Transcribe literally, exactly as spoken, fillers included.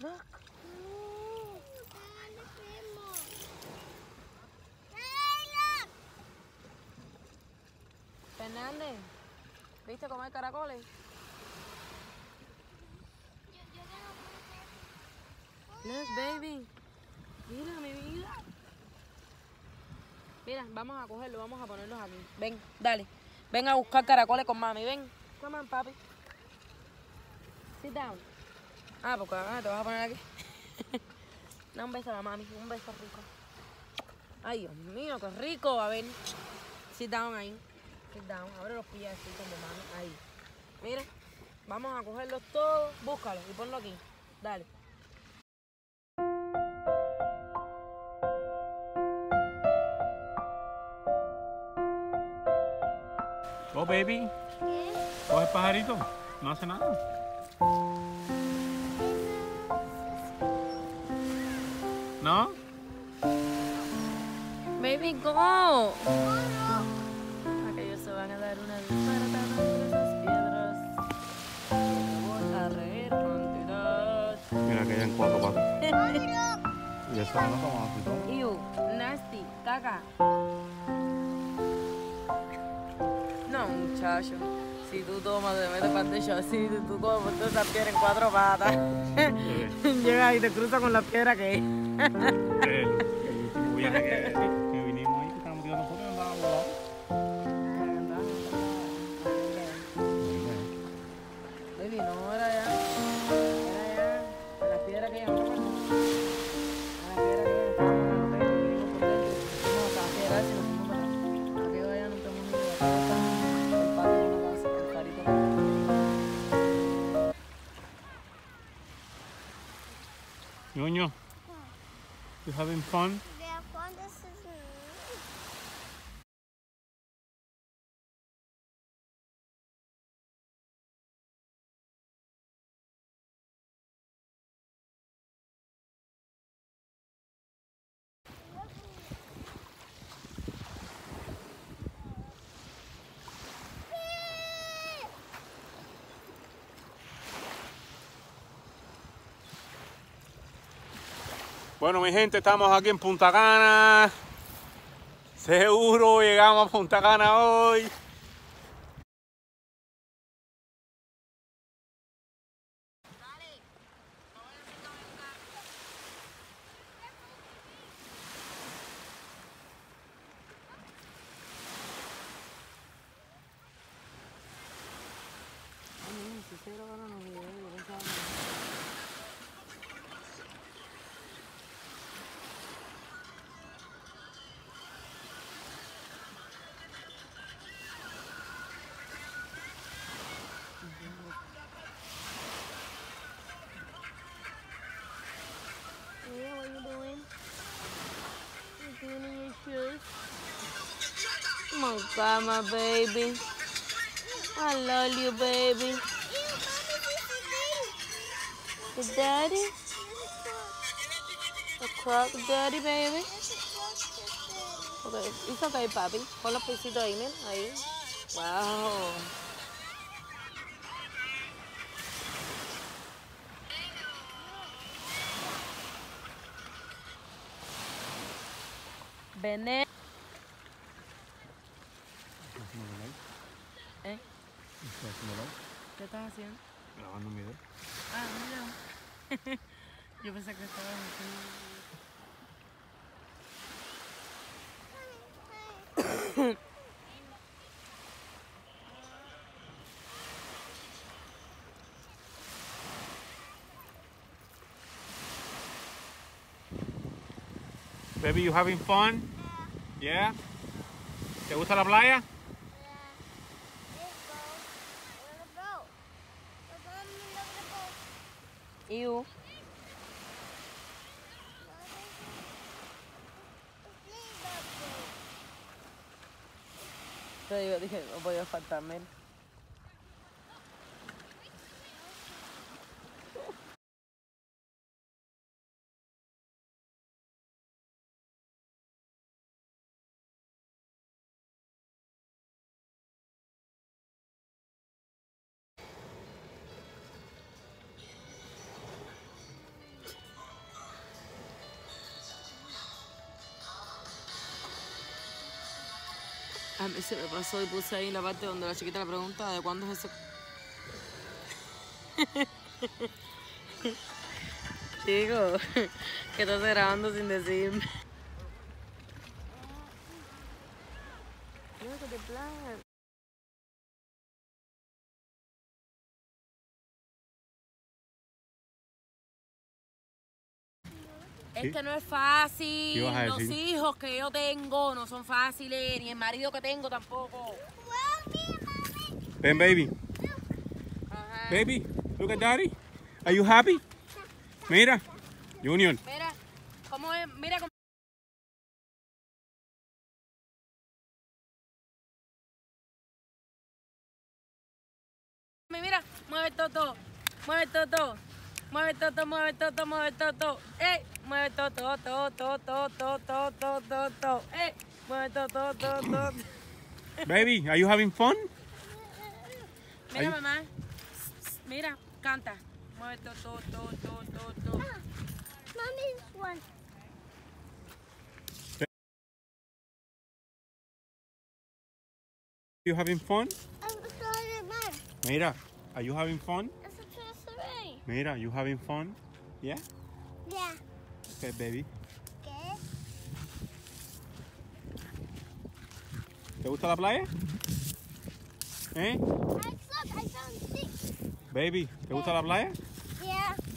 Look. Ooh, I look at Mom. Hey, look. Fernández, ¿viste comer caracoles? Yo, yo no. Look, baby. Mira, mi vida. Mira, vamos a cogerlo, vamos a ponerlos aquí. Ven, dale. Ven a buscar caracoles con mami, ven. Come on, papi. Sit down. Ah, porque ah, te vas a poner aquí. Da un beso a la mami, un beso rico. Ay, Dios mío, qué rico. A ver, sit down ahí. Sit down, abre los pies así como mami. Ahí. Mira, vamos a cogerlos todos. Búscalos y ponlo aquí. Dale. Oh, baby. ¿Qué? Coge el pajarito. No hace nada. ¿No? Baby, go. No, no. Aquellos se van a dar una disparatada con esas piedras. Voy a reír cantidad. Mira que ya en cuatro patas. Y eso no toma así todo. Ew, nasty, caca. No, muchacho. Si tú tomas, te metes pantecho así, tú comes por todas esas piedras en cuatro patas. Llegas y te cruzas con la piedra que es. El último viaje que, que vinimos ahí, que estábamos tirando fotos y andábamos volados. Baby, no, era allá. Era allá. A la piedra que llamamos. A la piedra que llamamos. No, la piedra si nos fuimos para allá. Aquello allá no tenemos ni idea. El pato no lo hace, el carito. Ñoño. You having fun? Yeah, fun. This is bueno, mi gente, estamos aquí en Punta Cana. Seguro llegamos a Punta Cana hoy. Oh God, my baby. I love you, baby. The daddy? The croc daddy, baby. Okay, it's okay, papi. Pon los pisitos ahí, miren, ahí. Wow. Bene. ¿Eh? ¿Qué estás haciendo? Grabando un video. Ah, mira. Yo pensé que estaba haciendo un video. Baby, you having fun? Yeah. Yeah? ¿Te gusta la playa? Ew. Pero yo dije, no podía faltarme. a ver si me pasó y puse ahí la parte donde la chiquita le pregunta de cuándo es eso. Chico, que estás grabando sin decirme. Look at the plant. Es que no es fácil, los hijos que yo tengo no son fáciles, ni el marido que tengo tampoco. Ven, baby. Ajá. Baby, look at daddy. Are you happy? Mira, Junior. Mira, cómo es, mira cómo... Mira, mueve todo, mueve todo. Mueve todo, mueve todo, mueve todo, eh, mueve todo, todo, todo, todo, todo, todo, todo, eh, mueve todo, todo, todo, todo. Baby, are you having fun? Mira, mamá, mira, canta. Mueve todo, todo, todo, todo, todo. Mami, are you having fun? Mira, are you having fun? Mira, you having fun? Yeah? Yeah. Okay, baby. Okay. ¿Te gusta la playa? ¿Eh? I thought I found six. Baby, ¿te yeah. gusta la playa? Yeah.